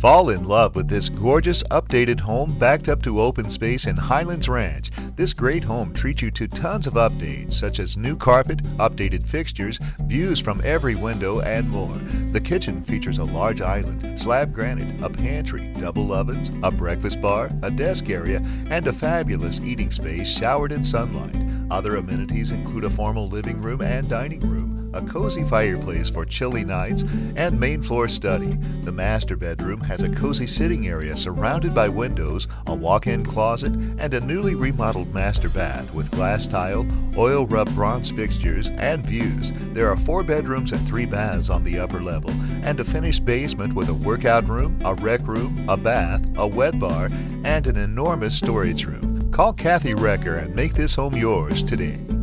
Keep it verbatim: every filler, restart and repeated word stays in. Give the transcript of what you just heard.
Fall in love with this gorgeous updated home backed up to open space in Highlands Ranch. This great home treats you to tons of updates such as new carpet, updated fixtures, views from every window and more. The kitchen features a large island, slab granite, a pantry, double ovens, a breakfast bar, a desk area, and a fabulous eating space showered in sunlight. Other amenities include a formal living room and dining room, a cozy fireplace for chilly nights, and main floor study. The master bedroom has a cozy sitting area surrounded by windows, a walk-in closet, and a newly remodeled master bath with glass tile, oil rub bronze fixtures, and views. There are four bedrooms and three baths on the upper level, and a finished basement with a workout room, a rec room, a bath, a wet bar, and an enormous storage room. Call Kathy Recker and make this home yours today.